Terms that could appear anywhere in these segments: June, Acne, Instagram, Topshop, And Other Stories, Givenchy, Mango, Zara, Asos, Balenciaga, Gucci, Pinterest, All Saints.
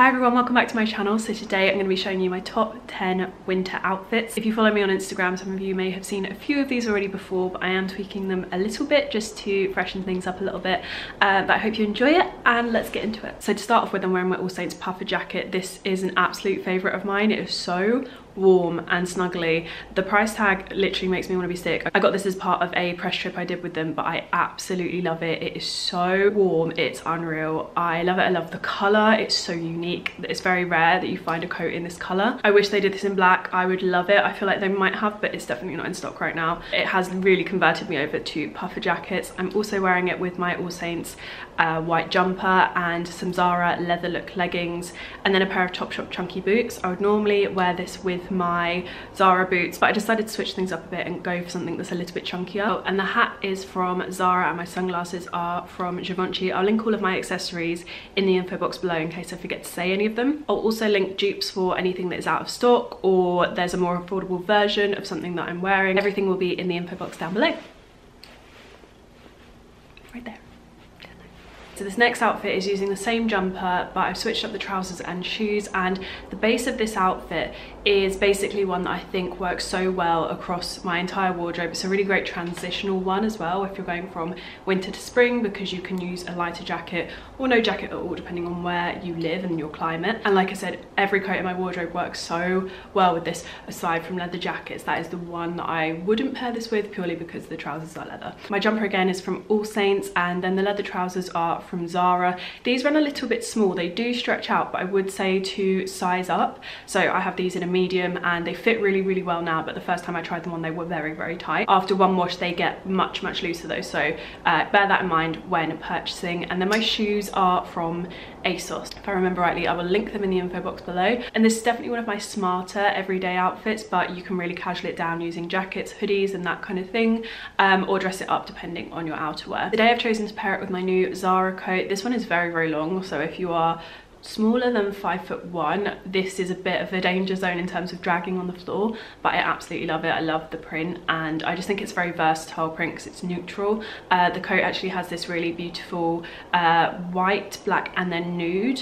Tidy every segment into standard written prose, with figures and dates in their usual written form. Hi everyone, welcome back to my channel. So today I'm going to be showing you my top 10 winter outfits. If you follow me on Instagram, some of you may have seen a few of these already before, but I am tweaking them a little bit just to freshen things up a little bit. But I hope you enjoy it and let's get into it. So to start off with, I'm wearing my All Saints puffer jacket. This is an absolute favourite of mine. It is so warm and snuggly. The price tag literally makes me want to be sick. I got this as part of a press trip I did with them, but I absolutely love it. It is so warm, it's unreal. I love it. I love the colour. It's so unique. It's very rare that you find a coat in this colour. I wish they did this in black. I would love it. I feel like they might have, but it's definitely not in stock right now. It has really converted me over to puffer jackets. I'm also wearing it with my All Saints white jumper and some Zara leather look leggings, and then a pair of Topshop chunky boots. I would normally wear this with my Zara boots, but I decided to switch things up a bit and go for something that's a little bit chunkier. Oh, and the hat is from Zara and my sunglasses are from Givenchy. I'll link all of my accessories in the info box below in case I forget to say any of them. I'll also link dupes for anything that is out of stock or there's a more affordable version of something that I'm wearing. Everything will be in the info box down below. Right there. So this next outfit is using the same jumper, but I've switched up the trousers and shoes, and the base of this outfit is basically one that I think works so well across my entire wardrobe. It's a really great transitional one as well if you're going from winter to spring, because you can use a lighter jacket or no jacket at all depending on where you live and your climate. And like I said, every coat in my wardrobe works so well with this aside from leather jackets. That is the one that I wouldn't pair this with purely because the trousers are leather. My jumper again is from All Saints, and then the leather trousers are from Zara. These run a little bit small. They do stretch out, but I would say to size up. So I have these in a medium and they fit really well now, but the first time I tried them on they were very tight. After one wash they get much looser though, so bear that in mind when purchasing. And then my shoes are from Asos. If I remember rightly, I will link them in the info box below. And this is definitely one of my smarter everyday outfits, but you can really casual it down using jackets, hoodies and that kind of thing, or dress it up depending on your outerwear. Today I've chosen to pair it with my new Zara coat. This one is very long, so if you are smaller than 5'1", this is a bit of a danger zone in terms of dragging on the floor, but I absolutely love it. I love the print and I just think it's a very versatile print because it's neutral. The coat actually has this really beautiful white, black and then nude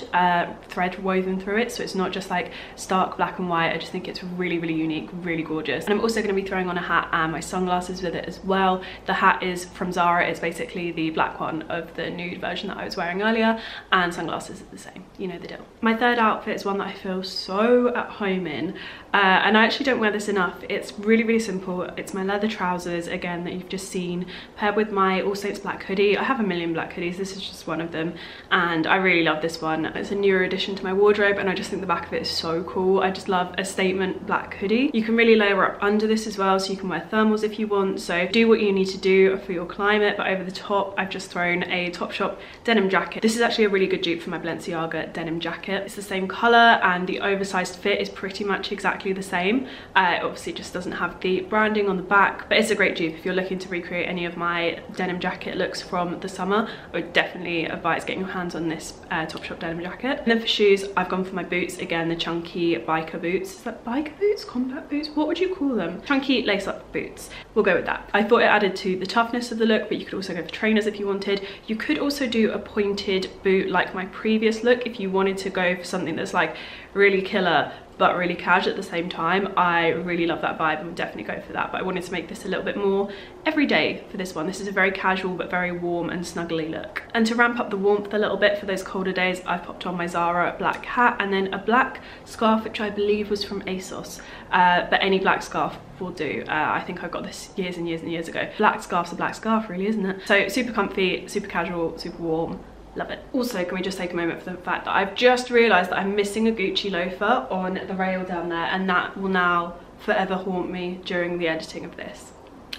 thread woven through it, so it's not just like stark black and white. I just think it's really unique, really gorgeous. And I'm also going to be throwing on a hat and my sunglasses with it as well. The hat is from Zara. It's basically the black one of the nude version that I was wearing earlier, and sunglasses are the same. You know the deal. My third outfit is one that I feel so at home in, and I actually don't wear this enough. It's really simple. It's my leather trousers again that you've just seen, paired with my All Saints black hoodie. I have a million black hoodies, this is just one of them, and I really love this one. It's a newer addition to my wardrobe and I just think the back of it is so cool. I just love a statement black hoodie. You can really layer up under this as well, so you can wear thermals if you want, so do what you need to do for your climate. But over the top I've just thrown a Topshop denim jacket. This is actually a really good dupe for my Balenciaga denim jacket. It's the same color and the oversized fit is pretty much exactly the same. It obviously just doesn't have the branding on the back, but it's a great dupe if you're looking to recreate any of my denim jacket looks from the summer. I would definitely advise getting your hands on this Topshop denim jacket. And then for shoes, I've gone for my boots again, the chunky biker boots. Is that biker boots, combat boots, what would you call them? Chunky lace-up boots, we'll go with that. I thought it added to the toughness of the look, but you could also go for trainers if you wanted. You could also do a pointed boot like my previous look if you wanted to go for something that's like really killer but really casual at the same time. I really love that vibe and would definitely go for that, but I wanted to make this a little bit more everyday for this one. This is a very casual but very warm and snuggly look. And to ramp up the warmth a little bit for those colder days, I've popped on my Zara black hat and then a black scarf, which I believe was from ASOS, but any black scarf will do. I think I got this years and years and years ago. Black scarf's a black scarf really, isn't it? So super comfy, super casual, super warm. Love it. Also, can we just take a moment for the fact that I've just realised that I'm missing a Gucci loafer on the rail down there, and that will now forever haunt me during the editing of this.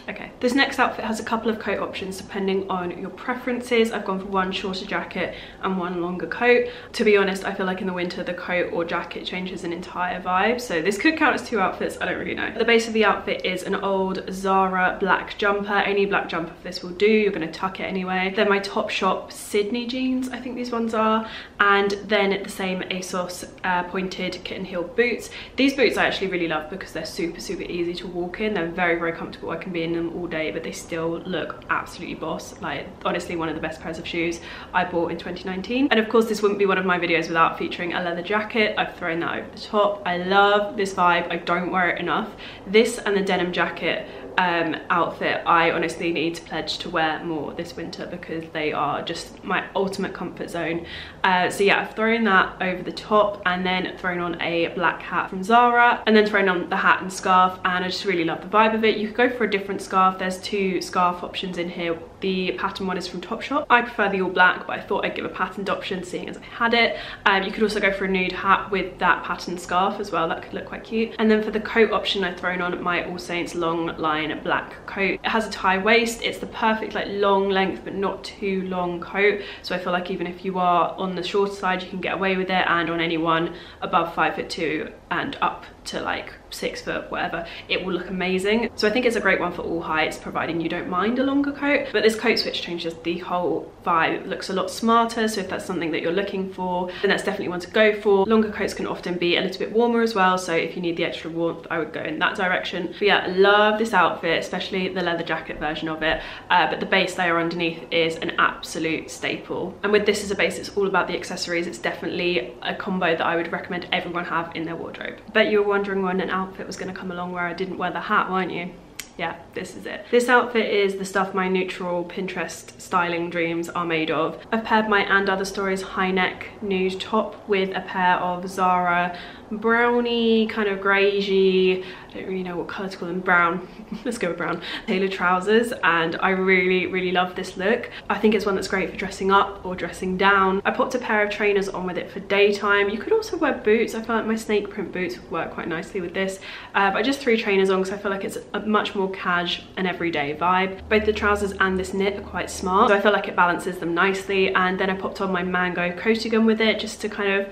Okay, this next outfit has a couple of coat options depending on your preferences. I've gone for one shorter jacket and one longer coat. To be honest, I feel like in the winter the coat or jacket changes an entire vibe, so this could count as two outfits, I don't really know. The base of the outfit is an old Zara black jumper. Any black jumper for this will do, you're going to tuck it anyway. Then my Topshop Sydney jeans, I think these ones are, and then the same ASOS pointed kitten heel boots. These boots I actually really love because they're super easy to walk in. They're very comfortable. I can be in them all day, but they still look absolutely boss. Like, honestly, one of the best pairs of shoes I bought in 2019. And of course, this wouldn't be one of my videos without featuring a leather jacket. I've thrown that over the top. I love this vibe. I don't wear it enough. This and the denim jacket outfit, I honestly need to pledge to wear more this winter because they are just my ultimate comfort zone. So yeah, I've thrown that over the top and then thrown on a black hat from Zara and then thrown on the hat and scarf, and I just really love the vibe of it. You could go for a different scarf. There's two scarf options in here. The pattern one is from Topshop. I prefer the all black, but I thought I'd give a patterned option seeing as I had it. You could also go for a nude hat with that patterned scarf as well. That could look quite cute. And then for the coat option, I've thrown on my All Saints long line black coat. It has a tie waist. It's the perfect like long length, but not too long coat. So I feel like even if you are on the shorter side, you can get away with it. And on anyone above 5'2" and up to like 6 foot, whatever, it will look amazing. So I think it's a great one for all heights, providing you don't mind a longer coat. But this coat switch changes the whole vibe. It looks a lot smarter, so if that's something that you're looking for, then that's definitely one to go for. Longer coats can often be a little bit warmer as well, so if you need the extra warmth, I would go in that direction. But yeah, love this outfit, especially the leather jacket version of it. But the base layer underneath is an absolute staple. And with this as a base, it's all about the accessories. It's definitely a combo that I would recommend everyone have in their wardrobe. Bet you were wondering when an outfit was going to come along where I didn't wear the hat, weren't you? Yeah, this is it. This outfit is the stuff my neutral Pinterest styling dreams are made of. I've paired my And Other Stories high neck nude top with a pair of Zara brownie, kind of greyy, I don't really know what colour to call them, brown, let's go with brown, tailored trousers, and I really love this look. I think it's one that's great for dressing up or dressing down. I popped a pair of trainers on with it for daytime. You could also wear boots. I feel like my snake print boots would work quite nicely with this, but I just threw trainers on because I feel like it's a much more cash and everyday vibe. Both the trousers and this knit are quite smart, so I feel like it balances them nicely. And then I popped on my Mango coatigan with it just to kind of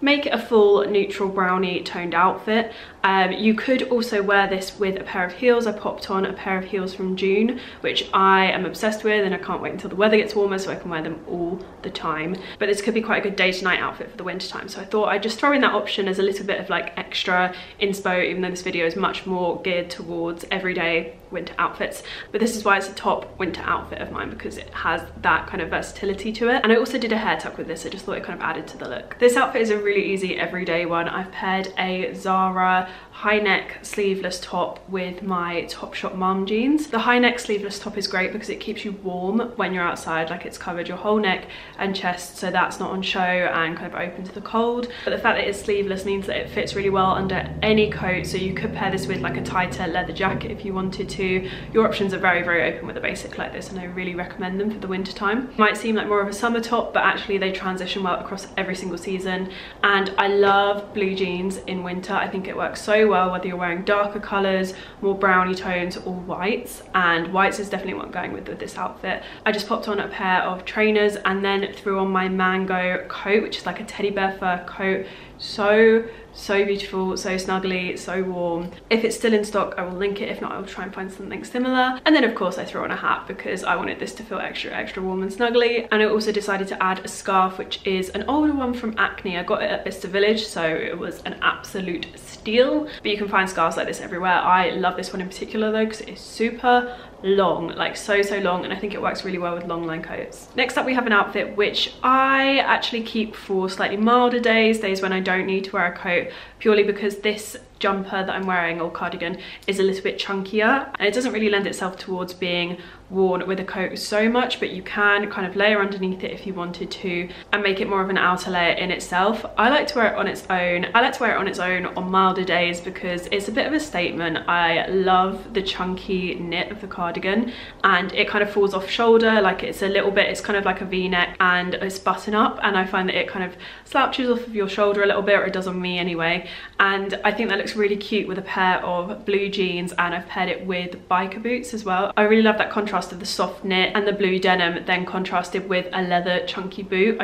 make it a full neutral brownie toned outfit. You could also wear this with a pair of heels. I popped on a pair of heels from June, which I am obsessed with, and I can't wait until the weather gets warmer so I can wear them all the time. But this could be quite a good day to night outfit for the winter time, so I thought I'd just throw in that option as a little bit of like extra inspo, even though this video is much more geared towards everyday winter outfits. But this is why it's a top winter outfit of mine, because it has that kind of versatility to it. And I also did a hair tuck with this. I just thought it kind of added to the look. This outfit is a really easy everyday one. I've paired a Zara high neck sleeveless top with my Topshop mom jeans. The high neck sleeveless top is great because it keeps you warm when you're outside, like it's covered your whole neck and chest, so that's not on show and kind of open to the cold. But the fact that it's sleeveless means that it fits really well under any coat, so you could pair this with like a tighter leather jacket if you wanted to. Your options are very open with a basic like this, and I really recommend them for the winter time. It might seem like more of a summer top, but actually they transition well across every single season. And I love blue jeans in winter. I think it works so well whether you're wearing darker colours, more browny tones, or whites. And whites is definitely what I'm going with this outfit. I just popped on a pair of trainers and then threw on my Mango coat, which is like a teddy bear fur coat. So beautiful, so snuggly, so warm. If it's still in stock, I will link it. If not, I'll try and find something similar. And then of course I threw on a hat because I wanted this to feel extra warm and snuggly. And I also decided to add a scarf, which is an older one from Acne. I got it at Vista Village, so it was an absolute steal. But you can find scarves like this everywhere. I love this one in particular though, because it's super long, like so long, and I think it works really well with long line coats. Next up we have an outfit which I actually keep for slightly milder days when I don't need to wear a coat, purely because this jumper that I'm wearing, or cardigan, is a little bit chunkier and it doesn't really lend itself towards being worn with a coat so much, but you can kind of layer underneath it if you wanted to and make it more of an outer layer in itself. I like to wear it on its own. I like to wear it on its own on milder days because it's a bit of a statement. I love the chunky knit of the cardigan, and it kind of falls off shoulder, like it's a little bit, it's kind of like a v-neck and it's button up, and I find that it kind of slouches off of your shoulder a little bit, or it does on me anyway. And I think that looks really cute with a pair of blue jeans, and I've paired it with biker boots as well. I really love that contrast of the soft knit and the blue denim then contrasted with a leather chunky boot.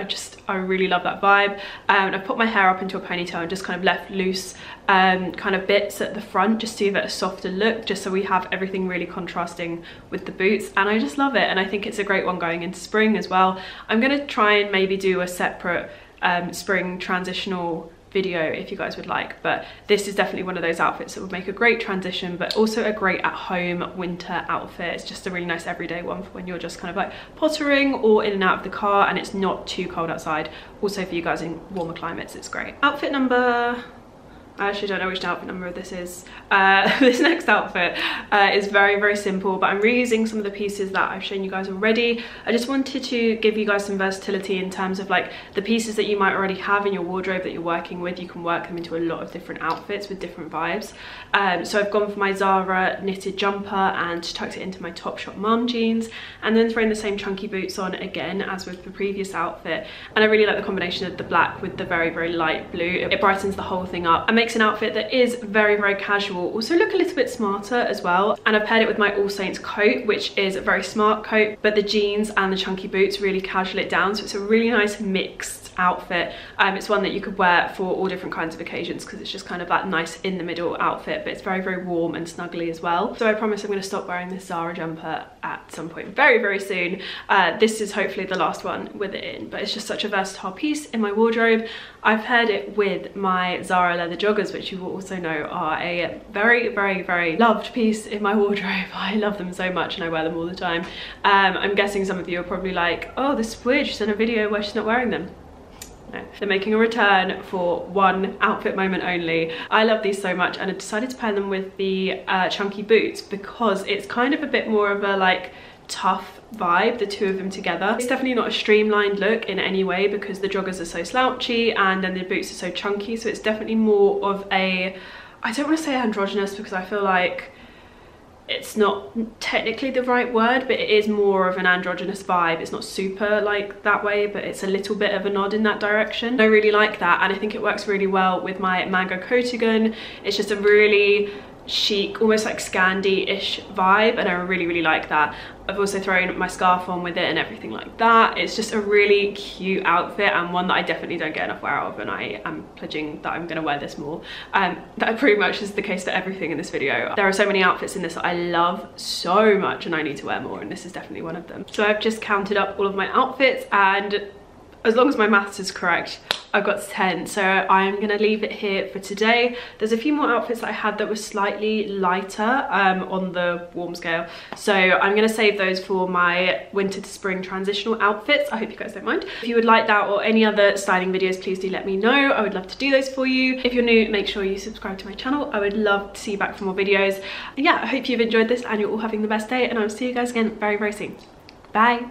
I really love that vibe. I put my hair up into a ponytail and just kind of left loose kind of bits at the front just to give it a softer look, just so we have everything really contrasting with the boots, and I just love it. And I think it's a great one going into spring as well. I'm going to try and maybe do a separate spring transitional video if you guys would like, but this is definitely one of those outfits that would make a great transition, but also a great at home winter outfit. It's just a really nice everyday one for when you're just kind of like pottering or in and out of the car and it's not too cold outside. Also for you guys in warmer climates, it's great. Outfit number, I actually don't know which outfit number this is. This next outfit is very, very simple, but I'm reusing some of the pieces that I've shown you guys already. I just wanted to give you guys some versatility in terms of like the pieces that you might already have in your wardrobe that you're working with. You can work them into a lot of different outfits with different vibes. So I've gone for my Zara knitted jumper and tucked it into my Topshop mom jeans, and then throwing the same chunky boots on again as with the previous outfit. And I really like the combination of the black with the very, very light blue. It brightens the whole thing up. An outfit that is very, very casual, also look a little bit smarter as well. And I've paired it with my All Saints coat, which is a very smart coat, but the jeans and the chunky boots really casual it down, so it's a really nice mixed outfit. It's one that you could wear for all different kinds of occasions because it's just kind of that nice in the middle outfit, but it's very, very warm and snuggly as well. So I promise I'm going to stop wearing this Zara jumper at some point very, very soon. This is hopefully the last one with it in, but it's just such a versatile piece in my wardrobe. I've paired it with my Zara leather jogger, which you will also know are a very, very, very loved piece in my wardrobe. I love them so much and I wear them all the time. I'm guessing some of you are probably like, oh, this witch, she's in a video where she's not wearing them. No, they're making a return for one outfit moment only. I love these so much and I decided to pair them with the chunky boots because it's kind of a bit more of a like tough vibe, the two of them together. It's definitely not a streamlined look in any way because the joggers are so slouchy and then the boots are so chunky, so it's definitely more of a, I don't want to say androgynous because I feel like it's not technically the right word, but it is more of an androgynous vibe. It's not super like that way, but it's a little bit of a nod in that direction. I really like that and I think it works really well with my Mango coatigan. It's just a really chic, almost like Scandi-ish vibe and I really, really like that. I've also thrown my scarf on with it and everything like that. It's just a really cute outfit and one that I definitely don't get enough wear out of, and I am pledging that I'm going to wear this more. That pretty much is the case for everything in this video. There are so many outfits in this that I love so much and I need to wear more, and this is definitely one of them. So I've just counted up all of my outfits and as long as my maths is correct, I've got 10, so I'm gonna leave it here for today. There's a few more outfits that I had that were slightly lighter on the warm scale, so I'm gonna save those for my winter to spring transitional outfits. I hope you guys don't mind. If you would like that or any other styling videos, please do let me know. I would love to do those for you. If you're new, make sure you subscribe to my channel. I would love to see you back for more videos. And yeah, I hope you've enjoyed this and you're all having the best day, and I'll see you guys again very, very soon. Bye.